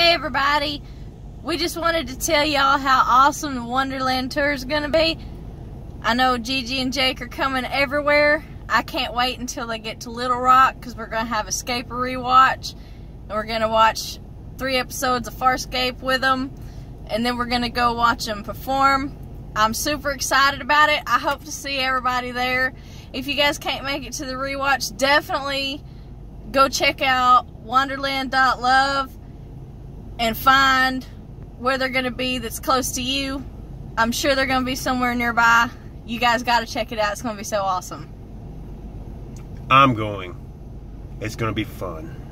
Hey everybody, we just wanted to tell y'all how awesome the Wanderland Tour is going to be. I know Gigi and Jake are coming everywhere. I can't wait until they get to Little Rock because we're going to have a Farscape Rewatch. And we're going to watch 3 episodes of Farscape with them. And then we're going to go watch them perform. I'm super excited about it. I hope to see everybody there. If you guys can't make it to the rewatch, definitely go check out wanderland.love and find where they're going to be that's close to you. I'm sure they're going to be somewhere nearby. You guys got to check it out. It's going to be so awesome. I'm going. It's going to be fun.